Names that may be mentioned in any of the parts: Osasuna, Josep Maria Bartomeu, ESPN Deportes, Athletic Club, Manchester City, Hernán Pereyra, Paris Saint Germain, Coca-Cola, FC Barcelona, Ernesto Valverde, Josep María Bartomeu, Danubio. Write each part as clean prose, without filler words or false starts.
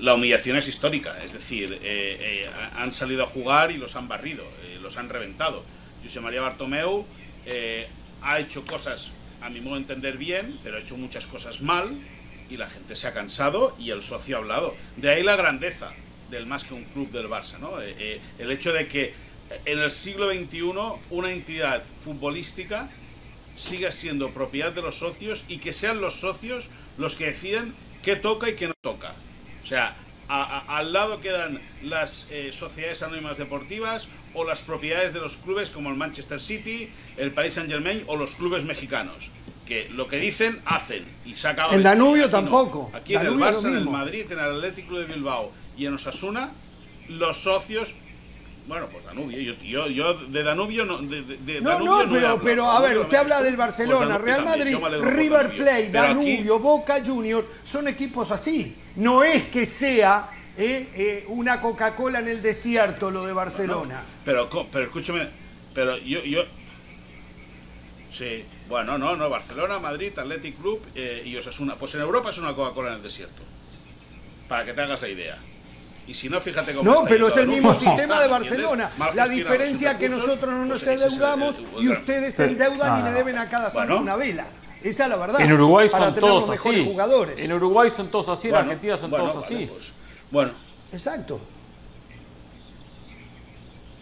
La humillación es histórica, es decir, han salido a jugar y los han barrido, los han reventado. Josep Maria Bartomeu ha hecho cosas, a mi modo de entender, bien, pero ha hecho muchas cosas mal y la gente se ha cansado y el socio ha hablado. De ahí la grandeza del más que un club del Barça, ¿no? El hecho de que en el siglo XXI una entidad futbolística siga siendo propiedad de los socios y que sean los socios los que deciden qué toca y qué no toca. O sea, al lado quedan las sociedades anónimas deportivas o las propiedades de los clubes como el Manchester City, el Paris Saint Germain o los clubes mexicanos, que lo que dicen, hacen y se acaba. En Danubio tampoco. Aquí en el Barça, en el Madrid, en el Athletic Club de Bilbao y en Osasuna, los socios... Bueno, pues Danubio, yo de Danubio no... pero a ver, usted habla del Barcelona, pues Real Madrid, River Plate, Danubio, aquí... Boca Juniors, son equipos así. No es que sea una Coca-Cola en el desierto lo de Barcelona. Bueno, pero escúchame, pero yo... Sí, bueno, no, Barcelona, Madrid, Athletic Club y Osasuna. Pues en Europa es una Coca-Cola en el desierto, para que te hagas la idea. Y si no, fíjate cómo está. No, pero es el mismo sistema de Barcelona. La diferencia es que nosotros no nos endeudamos y ustedes se endeudan y le deben a cada santo una vela. Esa es la verdad. En Uruguay son todos así. En Uruguay son todos así, en Argentina son todos así. Bueno. Exacto.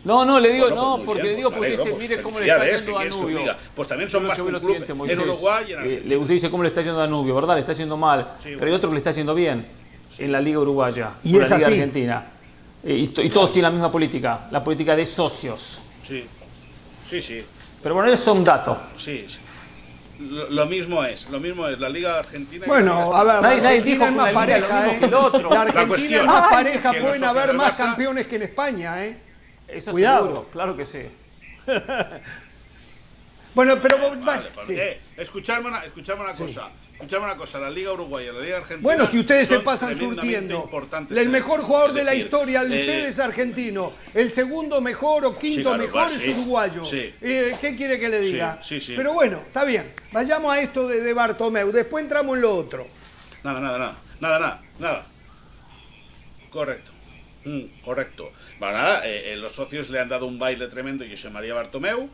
No, le digo, no, porque le digo, porque dice, mire cómo le está yendo a Danubio. Pues también son más que un club en Uruguay y en Argentina. Usted dice cómo le está yendo a Danubio, ¿verdad? Le está yendo mal, pero hay otro que le está yendo bien. En la Liga Uruguaya, y en la Liga Argentina. Y todos tienen la misma política, la política de socios. Sí. Pero bueno, eso es un dato. Sí. Lo mismo es la Liga Argentina. Bueno, a ver, nadie dijo más pareja, que el otro. La Argentina es más pareja, pueden haber más campeones que en España, ¿eh? Eso seguro, claro que sí. Bueno, pero... Vale, sí. Escuchadme una cosa. Escuchadme una cosa, la Liga Uruguaya, la Liga Argentina... Bueno, si ustedes se pasan surtiendo, el mejor jugador de la historia de ustedes es argentino, el segundo mejor o quinto mejor es uruguayo. ¿Qué quiere que le diga? Sí. Pero bueno, está bien, vayamos a esto de Bartomeu, después entramos en lo otro. Nada. Correcto. Correcto. Bueno, nada, los socios le han dado un baile tremendo a Josep Maria Bartomeu.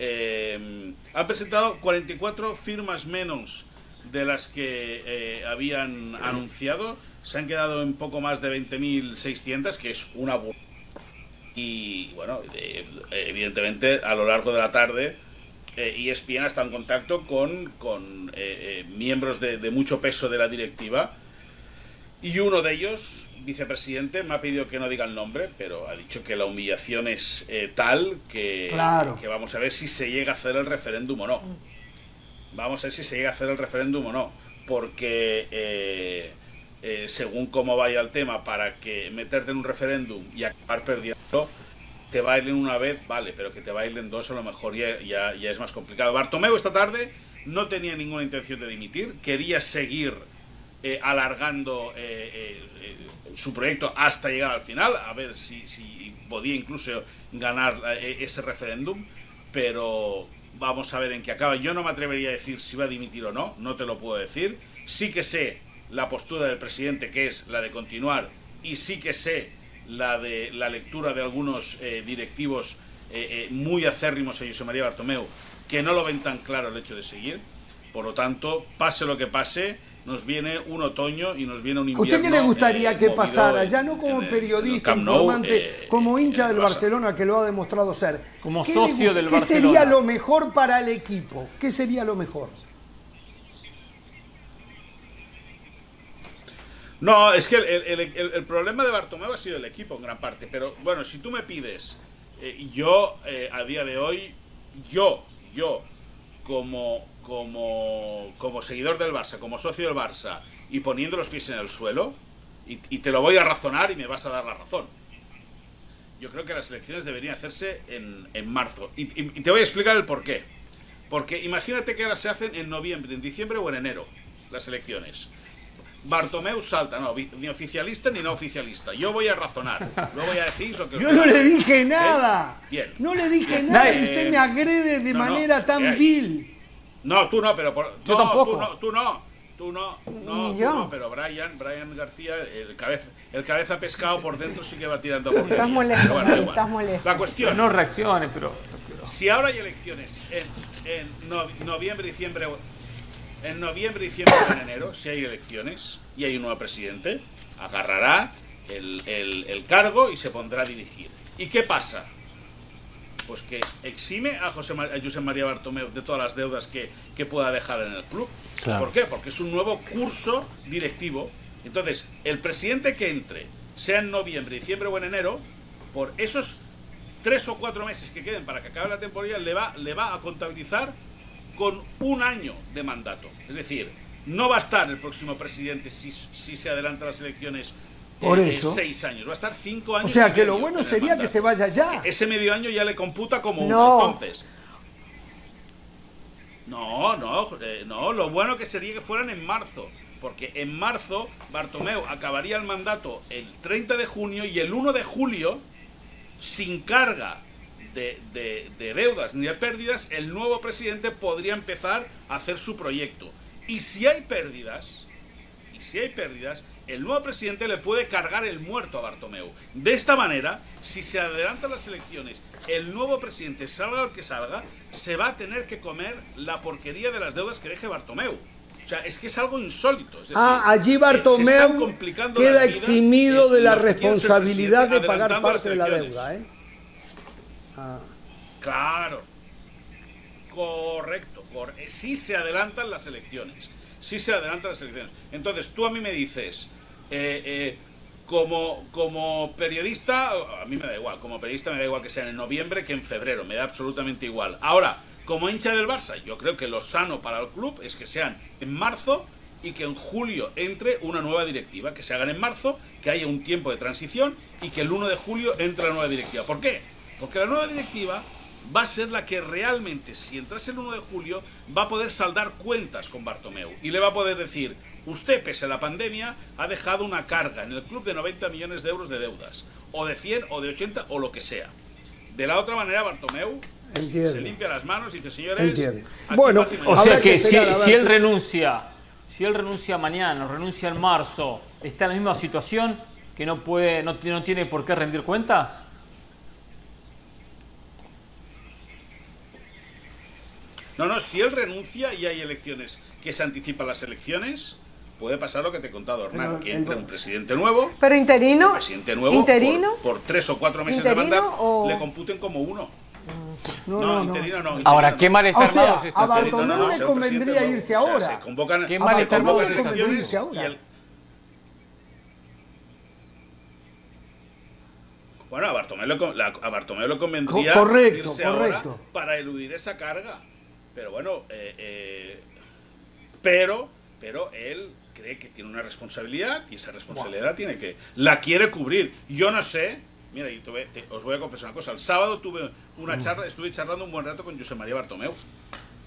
Han presentado 44 firmas menos de las que habían anunciado. Se han quedado en poco más de 20.600, que es una burla. Y bueno, evidentemente a lo largo de la tarde ESPN ha estado en contacto con miembros de mucho peso de la directiva, y uno de ellos, vicepresidente, me ha pedido que no diga el nombre, pero ha dicho que la humillación es tal que, claro, que vamos a ver si se llega a hacer el referéndum o no. Vamos a ver si se llega a hacer el referéndum o no, porque según cómo vaya el tema, para que meterte en un referéndum y acabar perdiendo, te bailen una vez, vale, pero que te bailen dos a lo mejor ya es más complicado. Bartomeu esta tarde no tenía ninguna intención de dimitir, quería seguir alargando su proyecto hasta llegar al final, a ver si podía incluso ganar ese referéndum, pero... Vamos a ver en qué acaba. Yo no me atrevería a decir si va a dimitir o no, no te lo puedo decir. Sí que sé la postura del presidente, que es la de continuar, y sí que sé la de la lectura de algunos directivos muy acérrimos a Josep Maria Bartomeu, que no lo ven tan claro el hecho de seguir. Por lo tanto, pase lo que pase, nos viene un otoño y nos viene un invierno. ¿A usted qué le gustaría que pasara? Ya no como periodista, informante, como hincha del Barcelona, que lo ha demostrado ser. Como socio del Barcelona. ¿Qué sería lo mejor para el equipo? ¿Qué sería lo mejor? No, es que el problema de Bartomeu ha sido el equipo en gran parte. Pero bueno, si tú me pides, yo a día de hoy, yo como seguidor del Barça, como socio del Barça, y poniendo los pies en el suelo, y te lo voy a razonar y me vas a dar la razón, yo creo que las elecciones deberían hacerse en marzo, y te voy a explicar el porqué. Porque imagínate que ahora se hacen en noviembre, en diciembre o en enero las elecciones. Bartomeu salta, no, ni oficialista ni no oficialista. Yo voy a razonar, luego voy a decir lo que... Yo no le dije nada. Bien. No le dije nada, y usted me agrede de manera tan vil. No, tú no, pero... Yo tampoco. Tú no, Tú no, no, yo. Tú no, pero Brian García, el cabeza pescado por dentro sí que va tirando por ahí. Estás molesto, bueno, estás molesto. La cuestión... No reacciones, pero... Si ahora hay elecciones en noviembre, diciembre o en enero, si hay elecciones y hay un nuevo presidente, agarrará el cargo y se pondrá a dirigir. ¿Y qué pasa? Pues que exime a Josep Maria Bartomeu de todas las deudas que pueda dejar en el club. Claro. ¿Por qué? Porque es un nuevo curso directivo. Entonces, el presidente que entre, sea en noviembre, diciembre o en enero, por esos 3 o 4 meses que queden para que acabe la temporada, le va a contabilizar con un año de mandato. Es decir, no va a estar el próximo presidente si se adelantan las elecciones. Por eso. 6 años, va a estar 5 años. O sea, que lo bueno sería que se vaya ya. Ese medio año ya le computa como uno, entonces. No, lo bueno que sería que fueran en marzo, porque en marzo Bartomeu acabaría el mandato el 30 de junio y el 1 de julio, sin carga de deudas ni de pérdidas, el nuevo presidente podría empezar a hacer su proyecto. Y si hay pérdidas, el nuevo presidente le puede cargar el muerto a Bartomeu. De esta manera, si se adelantan las elecciones, el nuevo presidente, salga el que salga, se va a tener que comer la porquería de las deudas que deje Bartomeu. O sea, es que es algo insólito. Es decir, allí Bartomeu queda eximido de la responsabilidad de pagar parte de la deuda, ¿eh? Ah. Claro. Correcto. Si se adelantan las elecciones. Entonces, tú a mí me dices, como periodista, a mí me da igual, como periodista me da igual que sea en noviembre que en febrero, me da absolutamente igual. Ahora, como hincha del Barça, yo creo que lo sano para el club es que sean en marzo y que en julio entre una nueva directiva, que se hagan en marzo, que haya un tiempo de transición y que el 1 de julio entre la nueva directiva. ¿Por qué? Porque la nueva directiva va a ser la que realmente, si entras el 1 de julio, va a poder saldar cuentas con Bartomeu. Y le va a poder decir, usted, pese a la pandemia, ha dejado una carga en el club de 90 millones de euros de deudas. O de 100, o de 80, o lo que sea. De la otra manera, Bartomeu se limpia las manos y dice, señores... Bueno, o sea que si él renuncia mañana, o renuncia en marzo, está en la misma situación, que no tiene por qué rendir cuentas... No, si él renuncia y hay elecciones, que se anticipan las elecciones, puede pasar lo que te he contado, Hernán, que entre un presidente nuevo, pero interino, un presidente nuevo, interino, por 3 o 4 meses de mandato, o... le computen como uno. No, interino no. Ahora, ¿qué mal está armado? A Bartomeu no le convendría irse ahora. O sea, se convocan elecciones y el... Bueno, a Bartomeu le convendría irse ahora para eludir esa carga. Pero bueno, pero él cree que tiene una responsabilidad y esa responsabilidad la quiere cubrir. Yo no sé, mira, os voy a confesar una cosa. El sábado tuve una charla, estuve charlando un buen rato con Josep Maria Bartomeu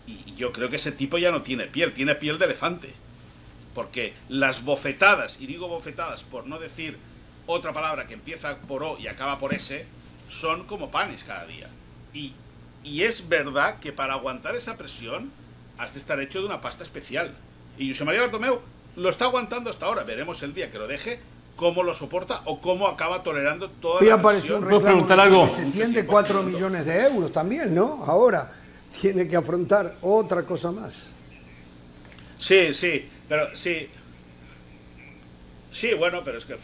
y yo creo que ese tipo ya no tiene piel de elefante. Porque las bofetadas, y digo bofetadas por no decir otra palabra que empieza por O y acaba por S, son como panes cada día. Y es verdad que para aguantar esa presión has de estar hecho de una pasta especial. Y Josep Maria Bartomeu lo está aguantando hasta ahora. Veremos el día que lo deje, cómo lo soporta o cómo acaba tolerando toda la presión. ¿Puedo preguntar algo? Se entiende 4 millones de euros también, ¿no? Ahora tiene que afrontar otra cosa más. Sí, pero sí. Sí, bueno, pero es que al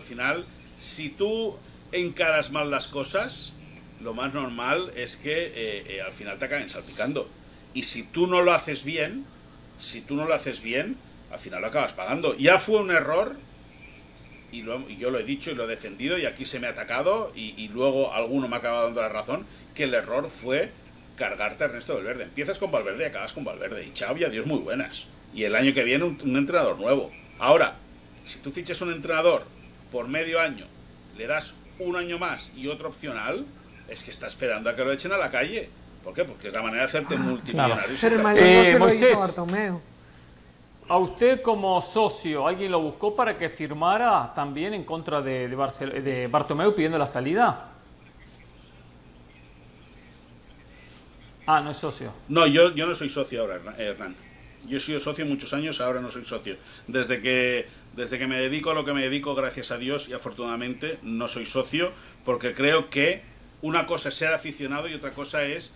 final, si tú encaras mal las cosas... Lo más normal es que al final te acaben salpicando. Y si tú no lo haces bien, al final lo acabas pagando. Ya fue un error, y yo lo he dicho y lo he defendido, y aquí se me ha atacado, y luego alguno me ha acabado dando la razón, que el error fue cargarte a Ernesto Valverde. Empiezas con Valverde y acabas con Valverde. Y chao y adiós, muy buenas. Y el año que viene un entrenador nuevo. Ahora, si tú fichas un entrenador por medio año, le das un año más y otro opcional... Es que está esperando a que lo echen a la calle. ¿Por qué? Porque es la manera de hacerte multimillonario. Pero el no se Moisés, lo hizo Bartomeu. A usted como socio, ¿alguien lo buscó para que firmara también en contra de Bartomeu pidiendo la salida? Ah, no es socio. No, yo no soy socio ahora, Hernán. Yo he sido socio muchos años, ahora no soy socio. Desde que me dedico a lo que me dedico, gracias a Dios y afortunadamente, no soy socio, porque creo que una cosa es ser aficionado y otra cosa es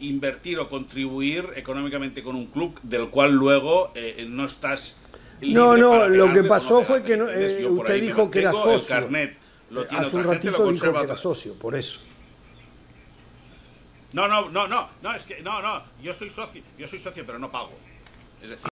invertir o contribuir económicamente con un club del cual luego no estás... No, no, lo que pasó fue que no, usted dijo que era socio. El carnet lo tiene otra gente, lo conserva otra. Hace un ratito dijo que era socio, por eso. No, es que, no, yo soy socio, pero no pago. Es decir...